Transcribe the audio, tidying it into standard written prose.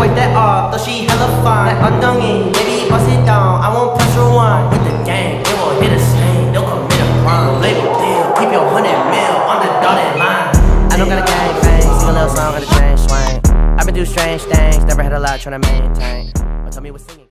wipe that off, though she hella fine. Like undongy, baby, bust it down. I won't press rewind. With the gang, they won't hit a stain. They'll commit a crime. Label deal, keep your 100 mil on the dotted line. I don't got a gang bang, sing a little song, got a strange swing. I've been through strange things, never had a lot trying to maintain. But tell me what's singing.